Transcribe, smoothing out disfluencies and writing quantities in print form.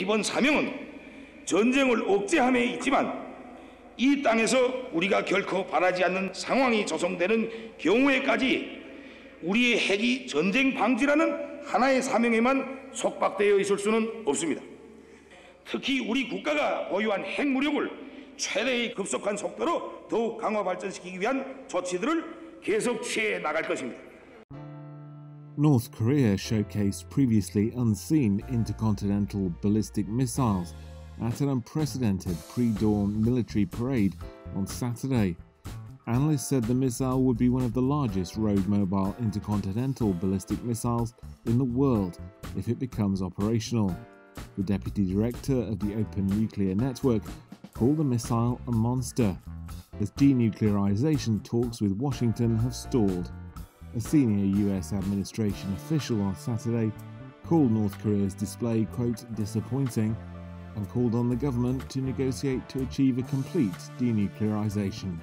기본 사명은 전쟁을 억제함에 있지만 이 땅에서 우리가 결코 바라지 않는 상황이 조성되는 경우에까지 우리의 핵이 전쟁 방지라는 하나의 사명에만 속박되어 있을 수는 없습니다. 특히 우리 국가가 보유한 핵 무력을 최대의 급속한 속도로 더욱 강화 발전시키기 위한 조치들을 계속 취해 나갈 것입니다. North Korea showcased previously unseen intercontinental ballistic missiles at an unprecedented pre-dawn military parade on Saturday. Analysts said the missile would be one of the largest road mobile intercontinental ballistic missiles in the world if it becomes operational. The deputy director of the Open Nuclear Network called the missile a monster, as denuclearization talks with Washington have stalled. A senior US administration official on Saturday called North Korea's display, quote, disappointing, and called on the government to negotiate to achieve a complete denuclearization.